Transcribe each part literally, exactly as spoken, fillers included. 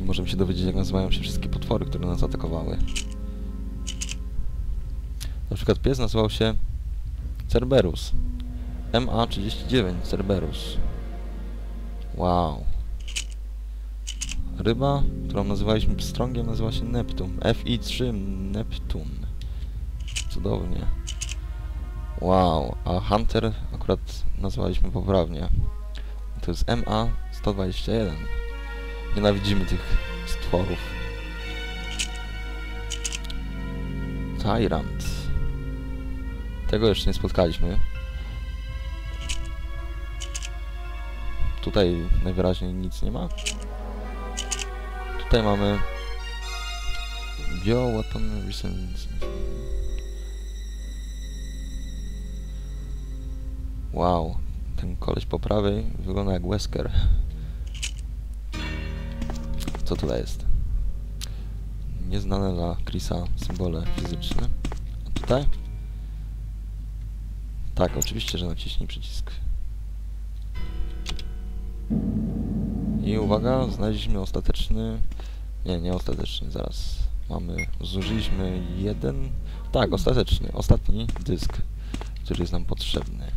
I możemy się dowiedzieć, jak nazywają się wszystkie potwory, które nas atakowały. Na przykład pies nazywał się Cerberus. M A trzydzieści dziewięć Cerberus. Wow. Ryba, którą nazywaliśmy pstrągiem, nazywa się Neptun. F I trzy Neptun. Cudownie. Wow. A Hunter akurat nazwaliśmy poprawnie. To jest M A sto dwadzieścia jeden. Nienawidzimy tych stworów. Tyrant. Tego jeszcze nie spotkaliśmy. Tutaj najwyraźniej nic nie ma. Tutaj mamy Biohazard recent. Wow, ten koleś po prawej wygląda jak Wesker. Co tutaj jest? Nieznane dla Chrisa symbole fizyczne. A tutaj? Tak, oczywiście, że naciśnij przycisk. I uwaga, znaleźliśmy ostateczny... Nie, nie ostateczny, zaraz. Mamy... Zużyliśmy jeden... Tak, ostateczny, ostatni dysk, który jest nam potrzebny.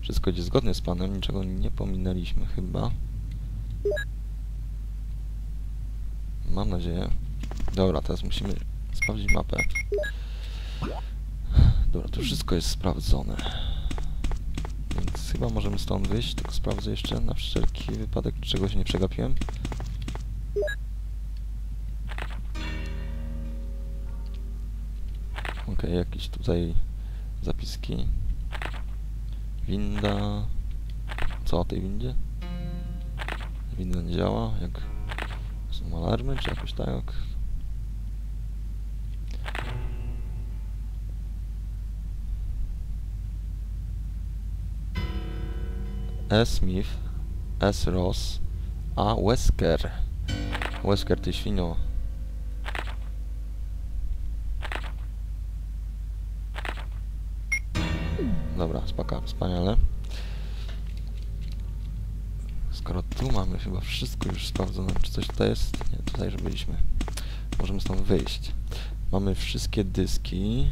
Wszystko idzie zgodnie z planem, niczego nie pominęliśmy chyba. Mam nadzieję. Dobra, teraz musimy sprawdzić mapę. Dobra, tu wszystko jest sprawdzone. Więc chyba możemy stąd wyjść, tylko sprawdzę jeszcze na wszelki wypadek, czegoś nie przegapiłem. Okej, okay, jakieś tutaj zapiski. Winda... Co o tej windzie? Winda nie działa, jak... Są alarmy, czy jakoś tak? S. Smith, S. Ross, a Wesker. Wesker, ty świnio. Dobra, spaka, wspaniale. Skoro tu mamy chyba wszystko już sprawdzone, czy coś tutaj jest? Nie, tutaj już byliśmy. Możemy stąd wyjść. Mamy wszystkie dyski.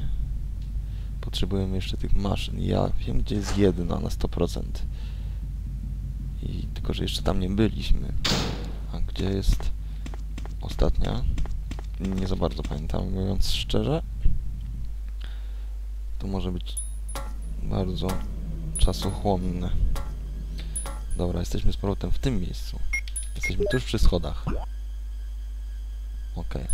Potrzebujemy jeszcze tych maszyn. Ja wiem, gdzie jest jedna na sto procent. I tylko, że jeszcze tam nie byliśmy. A gdzie jest ostatnia? Nie za bardzo pamiętam, mówiąc szczerze. To może być bardzo czasochłonne. Dobra, jesteśmy z powrotem w tym miejscu. Jesteśmy tuż przy schodach. Okej.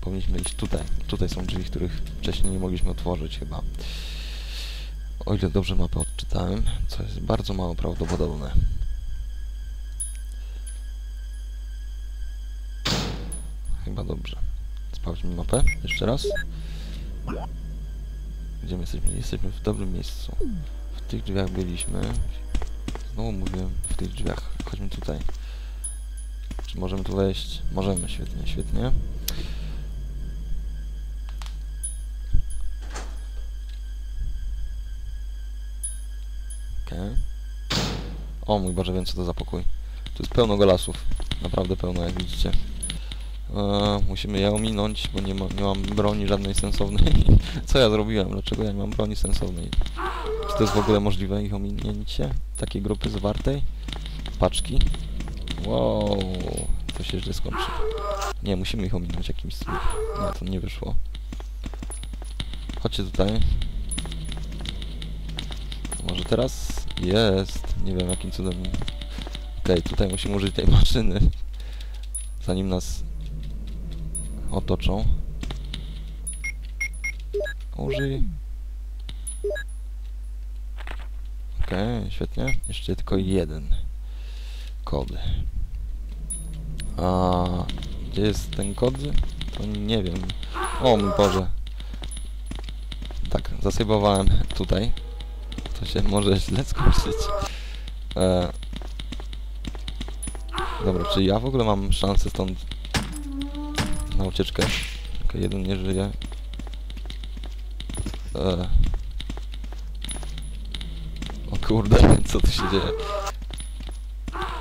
Powinniśmy iść tutaj. Tutaj są drzwi, których wcześniej nie mogliśmy otworzyć chyba. O ile dobrze mapę odczytałem, co jest bardzo mało prawdopodobne. Chyba dobrze. Sprawdźmy mapę jeszcze raz. Gdzie my jesteśmy? Jesteśmy w dobrym miejscu. W tych drzwiach byliśmy. Znowu mówiłem, w tych drzwiach. Chodźmy tutaj. Czy możemy tu wejść? Możemy, świetnie, świetnie. O mój Boże, wiem co to za pokój. Tu jest pełno golasów. Naprawdę pełno, jak widzicie. Eee, musimy je ominąć, bo nie, ma, nie mam broni żadnej sensownej. Co ja zrobiłem? Dlaczego ja nie mam broni sensownej? Czy to jest w ogóle możliwe ich ominięcie? Takiej grupy zwartej? Paczki? Wow, to się źle skończy. Nie, musimy ich ominąć jakimś... No, to nie wyszło. Chodźcie tutaj. Może teraz? Jest! Nie wiem jakim cudem... Okej, okay, tutaj musimy użyć tej maszyny. Zanim nas... otoczą. Użyj. Okej, okay, świetnie. Jeszcze tylko jeden. Kod. A gdzie jest ten kod? To nie wiem. O mój Boże. Tak, zasejbowałem tutaj. To się może źle skończyć. E... Dobra, czy ja w ogóle mam szansę stąd na ucieczkę? Okay, jeden nie żyje. E... Kurde, co tu się dzieje?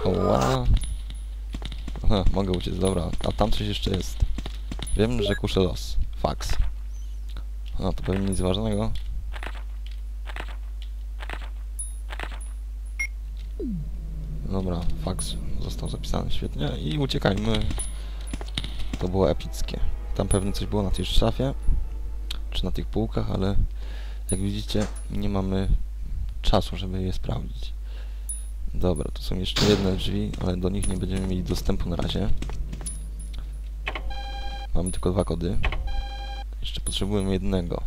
Oła. Aha, mogę uciec, dobra. A tam coś jeszcze jest. Wiem, że kuszę los. Faks. No, to pewnie nic ważnego. Dobra, faks został zapisany, świetnie. I uciekajmy. To było epickie. Tam pewnie coś było na tej szafie, czy na tych półkach, ale jak widzicie, nie mamy czasu, żeby je sprawdzić. Dobra, tu są jeszcze jedne drzwi, ale do nich nie będziemy mieli dostępu na razie. Mamy tylko dwa kody. Jeszcze potrzebujemy jednego.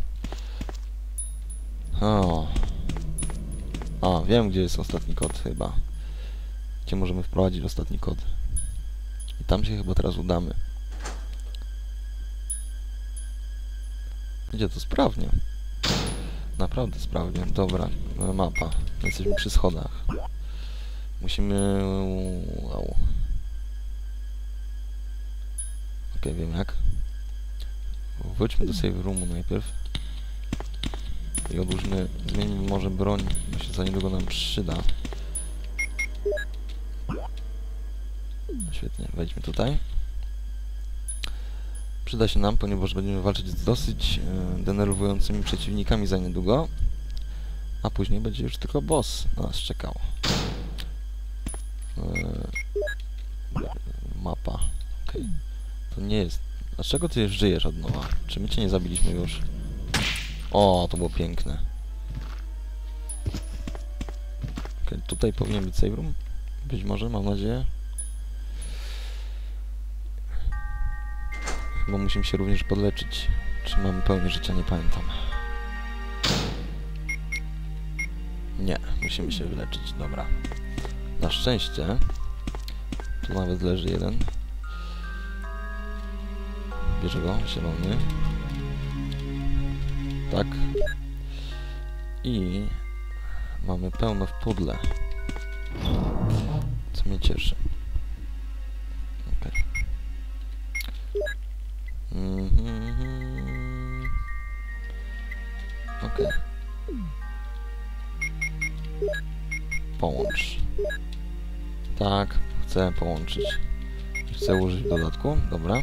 O. A, wiem, gdzie jest ostatni kod chyba. Gdzie możemy wprowadzić ostatni kod. I tam się chyba teraz udamy. Idzie to sprawnie. Naprawdę sprawnie. Dobra, mapa. Jesteśmy przy schodach. Musimy... Wow. Okej, wiem jak. Wróćmy do save roomu najpierw. I odłóżmy... Zmienimy może broń, bo się za niedługo nam przyda. Świetnie, wejdźmy tutaj. Przyda się nam, ponieważ będziemy walczyć z dosyć yy, denerwującymi przeciwnikami za niedługo. A później będzie już tylko boss na nas czekał. Yy, mapa. Okej. Okay. To nie jest... Dlaczego ty żyjesz od nowa? Czy my cię nie zabiliśmy już? O, to było piękne. Okay, tutaj powinien być save room. Być może, mam nadzieję. Bo musimy się również podleczyć. Czy mamy pełnię życia? Nie pamiętam. Nie, musimy się wyleczyć. Dobra. Na szczęście. Tu nawet leży jeden. Bierze go, zielony. Tak. I mamy pełno w pudle. Co mnie cieszy. Okej. Mhm. Okej. Połącz. Tak, chcę połączyć. Chcę użyć w dodatku, dobra.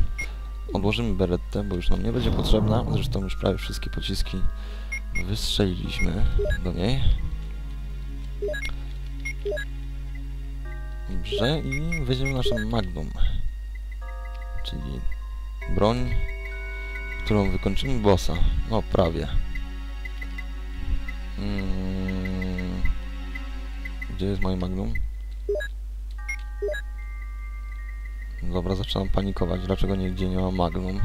Odłożymy berettę, bo już nam nie będzie potrzebna. Zresztą już prawie wszystkie pociski wystrzeliliśmy do niej. Dobrze, i weźmiemy naszą magnum. Czyli broń, którą wykończymy bossa. No, prawie. Hmm. Gdzie jest moje magnum? Dobra, zaczynam panikować. Dlaczego nigdzie nie ma magnum?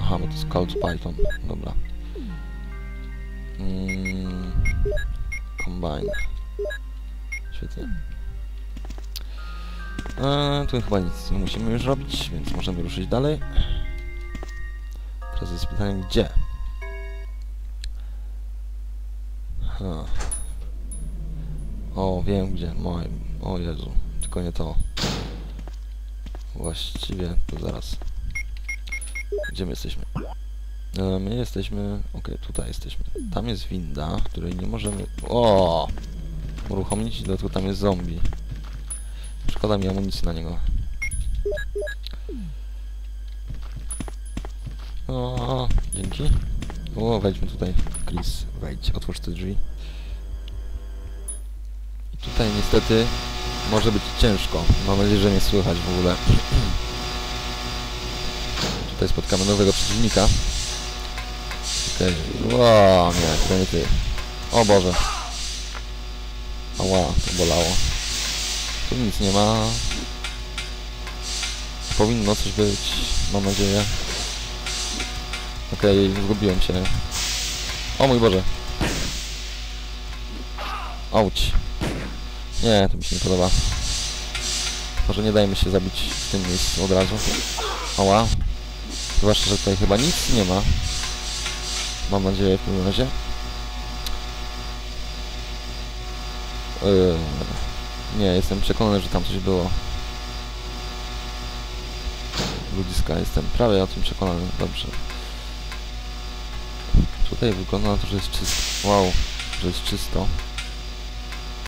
Aha, bo to jest Cold Python. Dobra. Hmm. Combine. Świetnie. Eee, tu chyba nic nie musimy już robić, więc możemy ruszyć dalej. Teraz jest pytanie, gdzie? Ha. O, wiem gdzie. Moj... O Jezu, tylko nie to. Właściwie to zaraz. Gdzie my jesteśmy? Eee, my jesteśmy... Okej, okay, tutaj jesteśmy. Tam jest winda, której nie możemy... O! Uruchomić, dlatego tam jest zombie. Szkoda mi amunicji na niego. O, dzięki. O, wejdźmy tutaj. Chris, wejdź, otwórz te drzwi. I tutaj niestety może być ciężko. Mam nadzieję, że nie słychać w ogóle. Tutaj spotkamy nowego przeciwnika. Okej. Okay. O, nie, to nie ty. O Boże. Ała, to bolało. Tu nic nie ma. Powinno coś być, mam nadzieję. Okej, okay, zgubiłem się. O mój Boże. Auć. Nie, to mi się nie podoba. Może nie dajmy się zabić w tym miejscu od razu. Oła. Zwłaszcza, że tutaj chyba nic nie ma. Mam nadzieję w tym razie. Yy. Nie, jestem przekonany, że tam coś było. Ludziska, jestem prawie o tym przekonany. Dobrze. Tutaj wygląda na to, że jest czysto. Wow, że jest czysto.